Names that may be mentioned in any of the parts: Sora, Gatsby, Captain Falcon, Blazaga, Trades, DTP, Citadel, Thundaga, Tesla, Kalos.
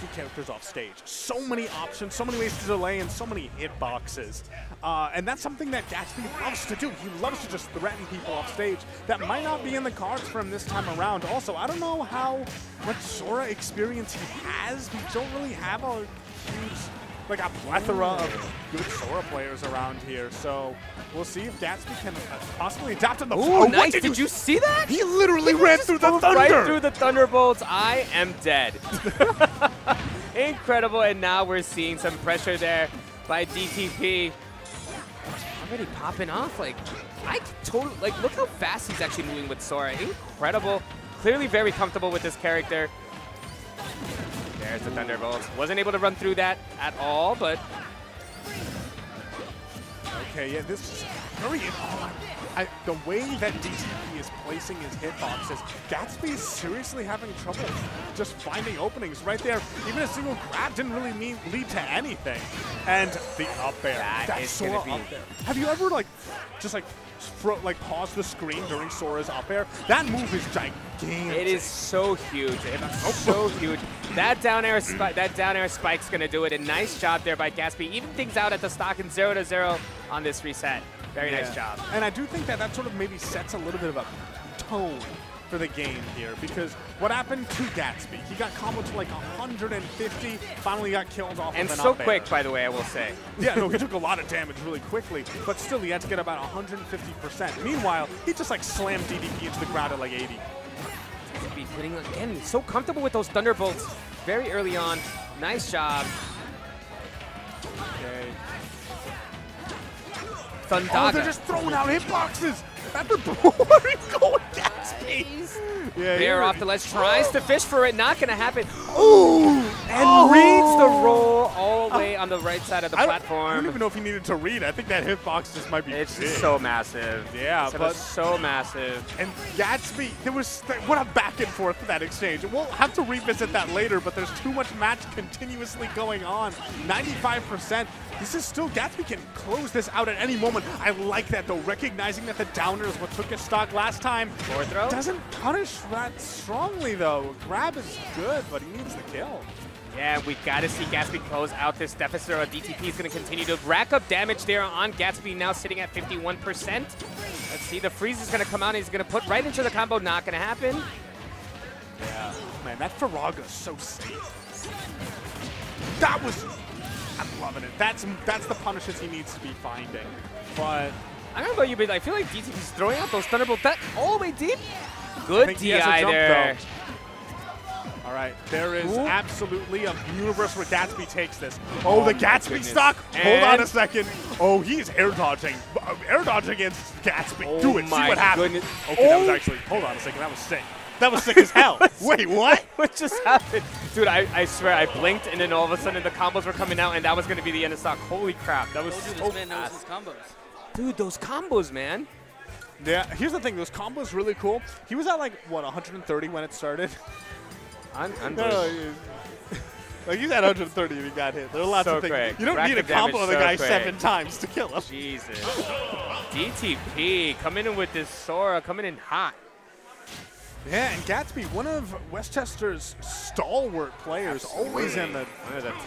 two characters off stage. So many options, so many ways to delay, and so many hitboxes. And that's something that Gatsby loves to do. He loves to just threaten people off stage. That might not be in the cards for him this time around. Also, I don't know how much Sora experience he has. We don't really have a huge, like a plethora of good Sora players around here. So we'll see if Gatsby can possibly adapt to the— Ooh, nice. Did you see that? He literally ran through the thunder. Right through the Thunderbolts. I am dead. Incredible. And now we're seeing some pressure there by DTP. Already popping off. Like, I totally, like, look how fast he's actually moving with Sora. Incredible. Clearly very comfortable with this character. There's the Thunderbolts. Wasn't able to run through that at all, but... Okay, yeah, this is very... the way that DTP is placing his hitboxes, Gatsby is seriously having trouble just finding openings right there. Even a single grab didn't really lead to anything. And the up air. That's Sora up there. Have you ever, like, just, like, pause the screen during Sora's up air? That move is gigantic. It is so huge. It's so huge. That down air spike's going to do it. A nice job there by Gatsby. Even things out at the stock and 0-0 on this reset. Very nice job. And I do think that that sort of maybe sets a little bit of a tone for the game here, because what happened to Gatsby? He got comboed to like 150, finally got killed off. And of an so quick, by the way, I will say. Yeah, no, he took a lot of damage really quickly, but still he had to get about 150%. Meanwhile, he just like slammed DDP into the crowd at like 80. He's hitting again. He's so comfortable with those Thunderbolts very early on. Nice job. Okay. Thundaga. Oh, they're just throwing out hitboxes. At the board, he's going Gatsby. Yeah, Bear off the ledge, tries to fish for it. Not gonna happen. Ooh, and reads the roll all the way on the right side of the platform. I don't even know if he needed to read. I think that hitbox just might be. It's big. So massive. Yeah, it's but so massive. And Gatsby, there was what a back and forth for that exchange. We'll have to revisit that later. But there's too much match continuously going on. 95%. This is still Gatsby can close this out at any moment. I like that though, recognizing that the down is what took his stock last time. Throw. Doesn't punish that strongly though. Grab is good, but he needs the kill. Yeah, we gotta see Gatsby close out this deficit, or DTP is gonna continue to rack up damage there on Gatsby, now sitting at 51%. Let's see, the freeze is gonna come out and he's gonna put right into the combo. Not gonna happen. Yeah, man, that Farraga is so safe. That was, I'm loving it. That's the punishes he needs to be finding, but. I don't know about you, but I feel like DTP's throwing out those Thunderbolts all the way deep. Good DI there. All right, there is absolutely a universe where Gatsby takes this. Oh, the Gatsby stock. Hold on a second. Oh, he's air dodging. Air dodge against Gatsby. Do it. See what happens. Okay, that was actually, hold on a second. That was sick. That was sick as hell. Wait, what? What just happened? Dude, I swear, I blinked, and then all of a sudden the combos were coming out, and that was going to be the end of stock. Holy crap. That was so fast. Dude, those combos, man. Yeah, here's the thing. Those combos really cool. He was at, like, what, 130 when it started? Like, he's at 130 if he got hit. There are lots of things. You don't need a combo of the guy 7 times to kill him. Jesus. DTP coming in with this Sora, coming in hot. Yeah, and Gatsby, one of Westchester's stalwart players, always in the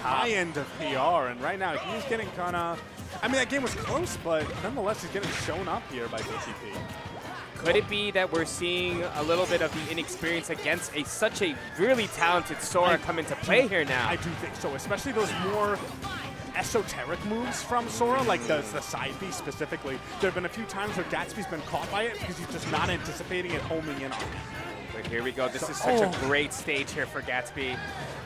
high end of PR, and right now he's getting kind of... I mean, that game was close, but nonetheless, he's getting shown up here by DTP. Could it be that we're seeing a little bit of the inexperience against such a really talented Sora come into play here now? I do think so, especially those more... esoteric moves from Sora, like the side B specifically. There have been a few times where Gatsby's been caught by it because he's just not anticipating it, homing in on it. But here we go. This is such a great stage here for Gatsby.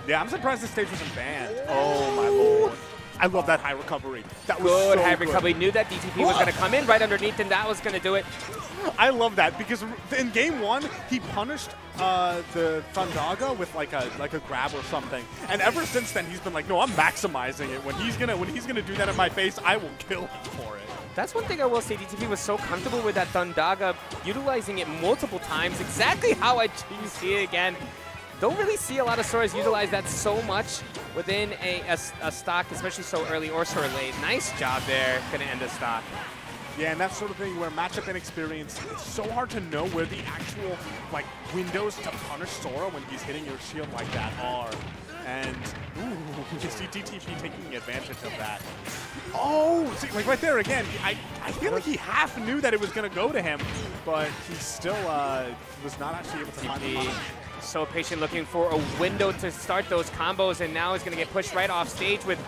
Yeah, I'm surprised this stage wasn't banned. Oh, my lord. I love that high recovery. That was good. So high recovery. Knew that DTP was going to come in right underneath, and that was going to do it. I love that because in game one, he punished the Thundaga with like a grab or something, and ever since then he's been like, no, I'm maximizing it. When he's gonna do that in my face, I will kill him for it. That's one thing I will say. DTP was so comfortable with that Thundaga, utilizing it multiple times, exactly how I see it again. Don't really see a lot of Soras utilize that so much within a stock, especially so early or so late. Nice job there. Gonna end the stock. Yeah, and that's sort of thing where matchup inexperience, it's so hard to know where the actual, like, windows to punish Sora when he's hitting your shield like that are. And is DTP taking advantage of that? Oh, see, like right there again. I feel like he half knew that it was going to go to him, but he still was not actually able to find the so patient, looking for a window to start those combos, and now he's going to get pushed right off stage with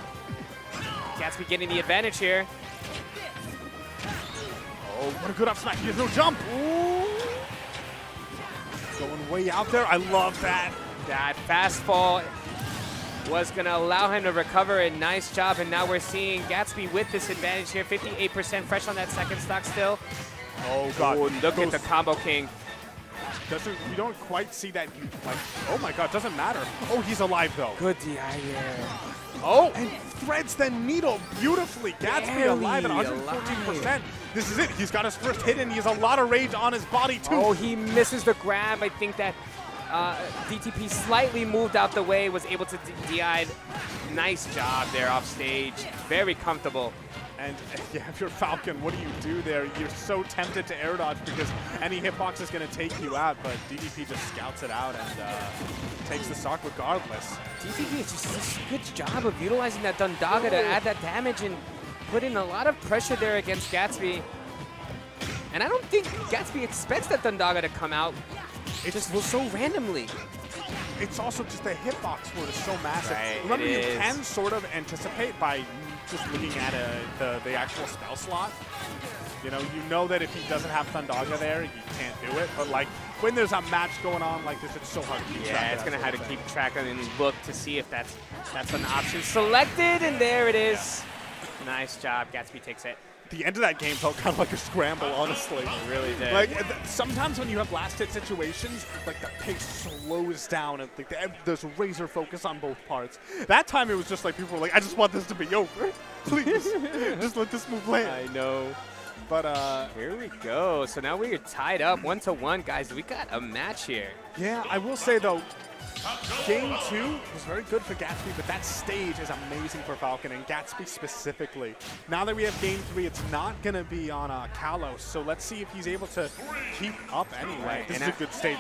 Gatsby getting the advantage here. Oh, what a good up smash. He has no jump. Ooh. Going way out there. I love that. That fastball was going to allow him to recover. A nice job. And now we're seeing Gatsby with this advantage here. 58% fresh on that second stock still. Oh, God. Ooh, look at the combo king. We don't quite see that. Like, oh, my God. Doesn't matter. Oh, he's alive, though. Good DI here. Oh, and threads the needle beautifully. Gatsby alive at 114%. This is it. He's got his first hit, and he has a lot of rage on his body, too. Oh, he misses the grab. I think that DTP slightly moved out the way, was able to DI. Nice job there off stage. Very comfortable. And yeah, if you're Falcon, what do you do there? You're so tempted to air dodge because any hitbox is going to take you out, but DTP just scouts it out and takes the stock regardless. DTP is just such a good job of utilizing that Thundaga to add that damage and put in a lot of pressure there against Gatsby. And I don't think Gatsby expects that Thundaga to come out. It just was so randomly. It's also just the hitbox for it is so massive. Right, remember, you can sort of anticipate by just looking at the actual spell slot. You know that if he doesn't have Thundaga there, you can't do it. But like when there's a match going on like this, it's so hard to keep track. Yeah, it's gonna have to keep track of and look to see if that's an option selected, and there it is. Yeah. Nice job, Gatsby takes it. The end of that game felt kind of like a scramble, honestly. It really did. Like sometimes when you have last hit situations, like the pace slows down and like there's razor focus on both parts. That time it was just like people were like, I just want this to be over, please. Just let this move land. I know. But here we go. So now we are tied up 1-1, guys. We got a match here. Yeah, I will say though, game 2 was very good for Gatsby, but that stage is amazing for Falcon and Gatsby specifically. Now that we have game 3, it's not going to be on Kalos, so let's see if he's able to keep up anyway. This is a good stage.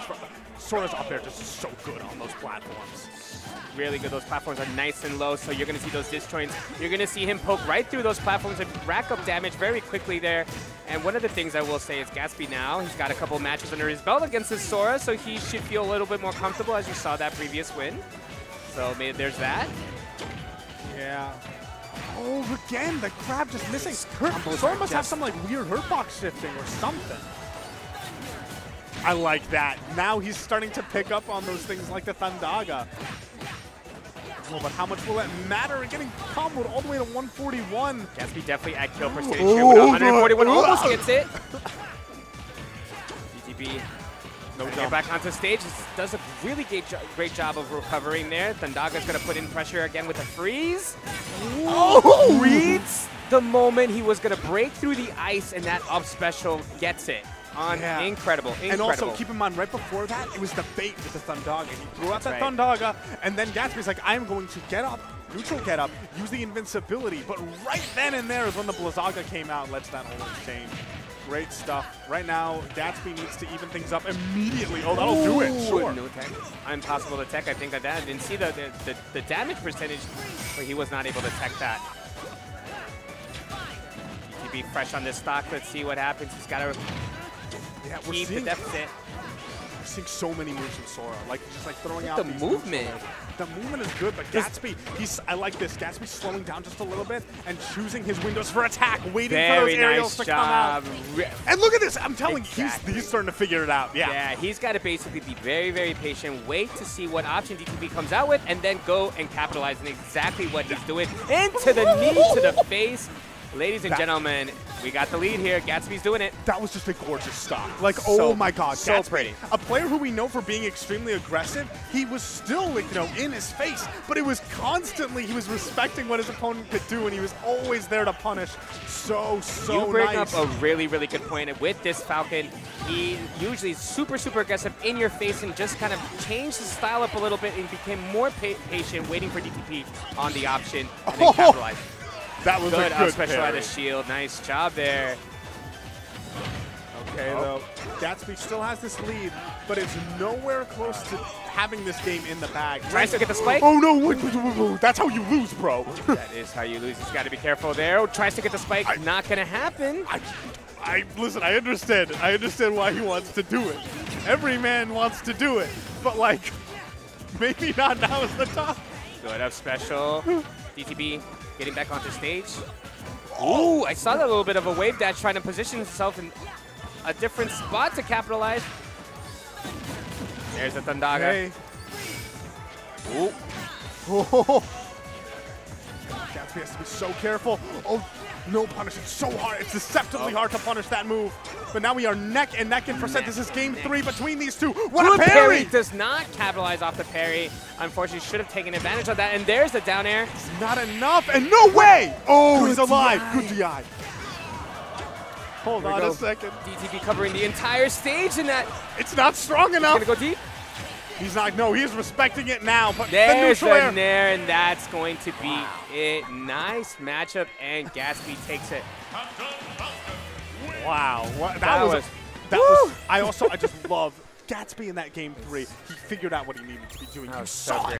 Sora's up there just so good on those platforms. Really good. Those platforms are nice and low, so you're going to see those disjoints. You're going to see him poke right through those platforms and rack up damage very quickly there. And one of the things I will say is Gatsby now, he's got a couple matches under his belt against his Sora, so he should feel a little bit more comfortable as you saw that previous win. So maybe there's that. Yeah. Oh, again, the grab just missing. Sora must have some like weird hurtbox shifting or something. I like that. Now he's starting to pick up on those things like the Thundaga. Oh, but how much will that matter? Getting comboed all the way to 141. Gatsby definitely at kill for stage here with 141. Almost gets it. DTP get back onto stage. Does a really great job of recovering there. Thundaga's going to put in pressure again with a freeze. Ooh. Oh, reads the moment he was going to break through the ice, and that up special gets it. Yeah. Incredible. And also, keep in mind, right before that, it was the bait with the Thundaga. He threw out that Thundaga, and then Gatsby's like, I'm going to get up, neutral get up, use the invincibility. But right then and there is when the Blazaga came out and lets that whole exchange. Great stuff. Right now, Gatsby needs to even things up immediately. Oh, that'll do it, sure. No tech. Impossible to tech. I think that I didn't see the damage percentage, but he was not able to tech that. Be fresh on this stock. Let's see what happens. He's got to... Yeah, keep the deficit. We're seeing so many moves from Sora, like just like throwing out the movement. The movement is good, but Gatsby, I like this. Gatsby slowing down just a little bit and choosing his windows for attack, waiting for those aerials to come out. And look at this! I'm telling you, he's starting to figure it out. Yeah. Yeah, he's got to basically be very, very patient, wait to see what option DTP comes out with, and then go and capitalize on exactly what he's doing. Into the knee, to the face. Ladies and gentlemen, we got the lead here. Gatsby's doing it. That was just a gorgeous stock. Like, so, oh my God, so Gatsby, pretty. A player who we know for being extremely aggressive, he was still, like, in his face, but it was constantly, he was respecting what his opponent could do, and he was always there to punish. So you bring up a really, really good point with this Falcon. He usually is super, super aggressive in your face and just kind of changed his style up a little bit and became more patient, waiting for DTP on the option and then capitalized. That was good. Good special out of shield. Nice job there. Okay, though. Gatsby still has this lead. but it's nowhere close to having this game in the bag. Tries to get the spike. Oh no, wait. That's how you lose, bro. That is how you lose. He's got to be careful there. Tries to get the spike. Not going to happen. Listen, I understand. I understand why he wants to do it. Every man wants to do it. But, like, maybe not now is the time. Good up special. DTP getting back onto stage. Ooh, I saw that little bit of a wave dash trying to position himself in a different spot to capitalize. There's the Thundaga. Hey. Ooh. Oh. Gatsby has to be so careful. Oh, no punish. It's so hard. It's deceptively hard to punish that move. But now we are neck and neck in percent. This is game three between these two. What a parry! Parry does not capitalize off the parry. Unfortunately, should have taken advantage of that. And there's the down air. It's not enough. And no way! Oh, he's alive. Good DI. Hold on a second. DTP covering the entire stage in that. It's not strong enough. He's going to go deep. He's not. No, he's respecting it now. But there's the neutral air, and that's going to be it. Nice matchup, and Gatsby takes it. Wow, that was. I just love Gatsby in that game 3. He figured out what he needed to be doing. You saw it.